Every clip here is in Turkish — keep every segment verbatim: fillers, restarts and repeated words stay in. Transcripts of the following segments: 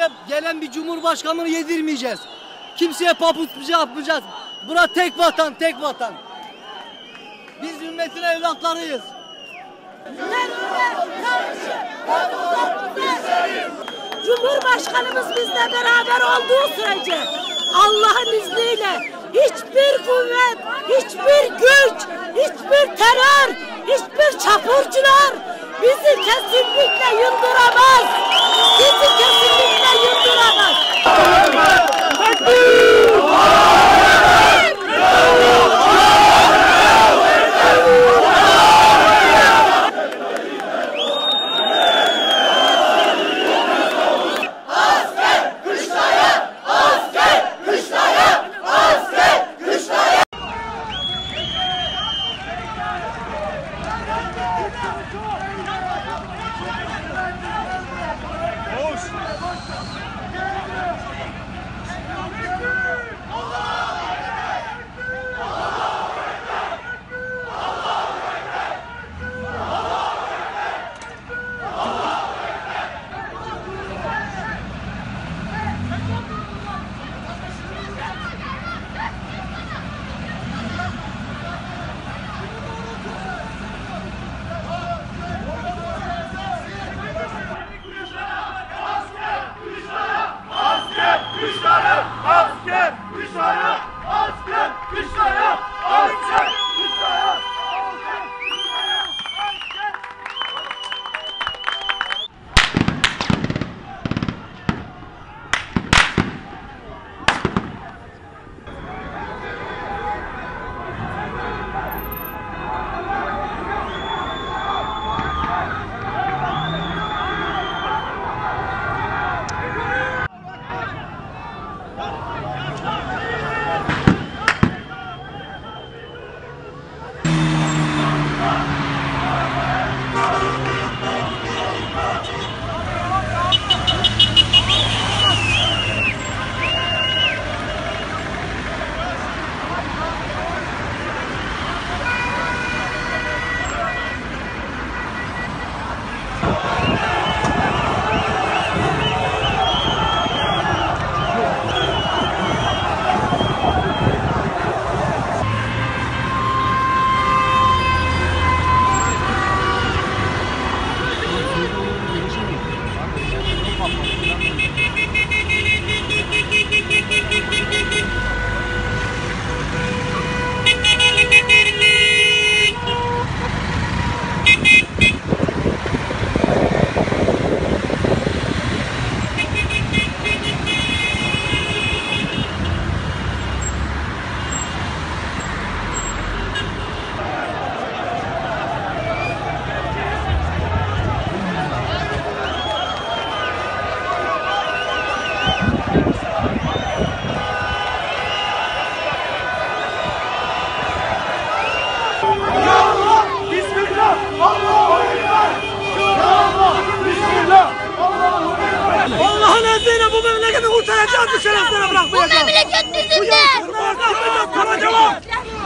başka gelen bir cumhurbaşkanını yedirmeyeceğiz. Kimseye papuç yapmayacağız. Bura tek vatan, tek vatan. Biz ümmetin evlatlarıyız. Cumhurbaşkanımız bizle beraber olduğu sürece Allah'ın izniyle hiçbir kuvvet, hiçbir güç, hiçbir terör, hiçbir çapurcular bizi kesinlikle yıldıramaz. Bizi kesinlikle yıldıramaz.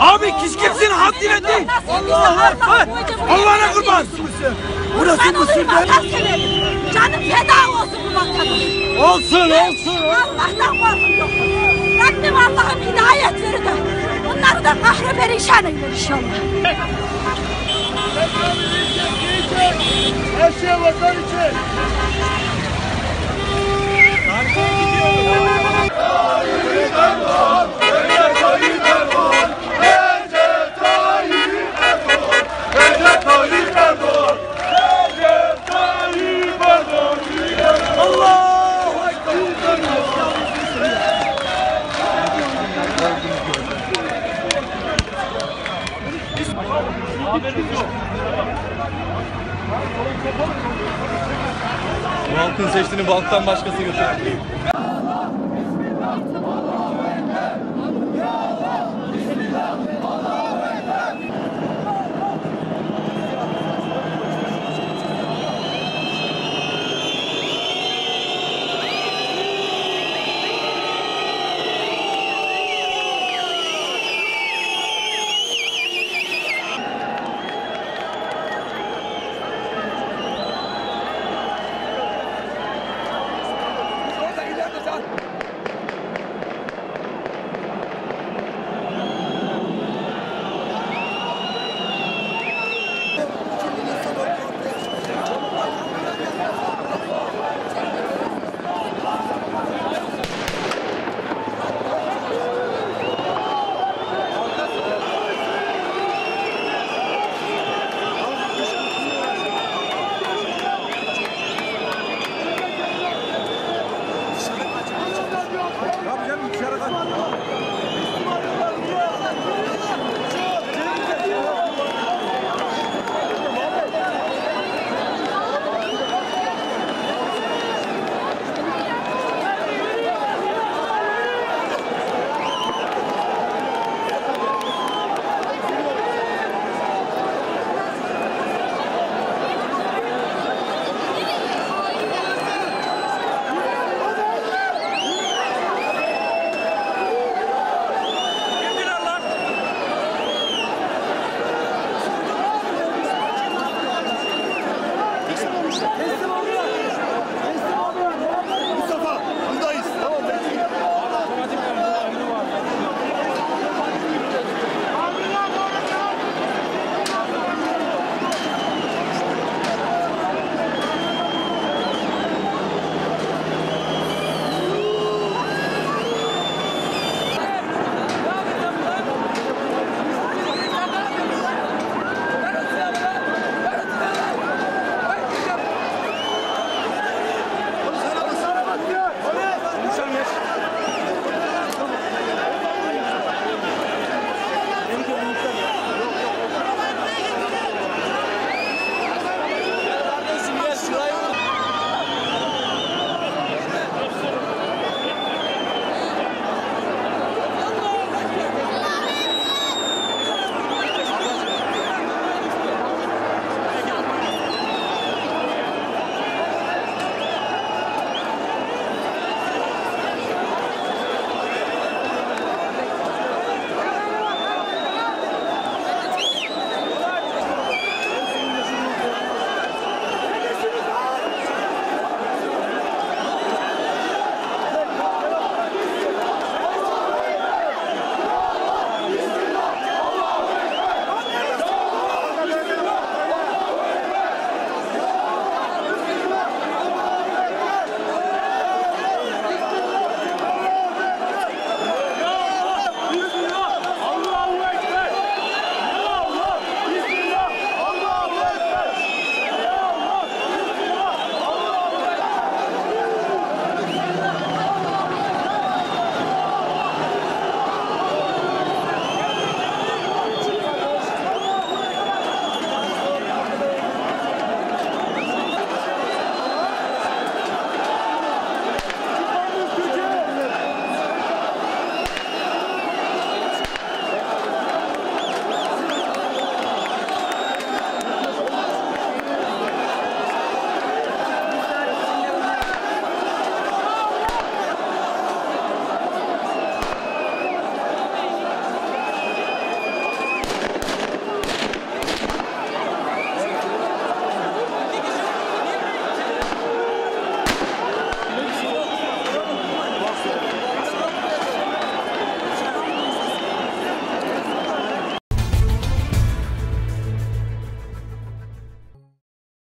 Abi kis kimsin haddine değil. Allah'a kurban. Allah'a kurban. Burası Mısır değil. Canım feda olsun bu vatanım. Olsun olsun. Allah'tan korkum yok. Rabbim Allah'ım hidayet verir de bunları da kahre perişan eyler inşallah. Her şey vatan için. Bu halkın seçtiğini bu halktan başkası götürür.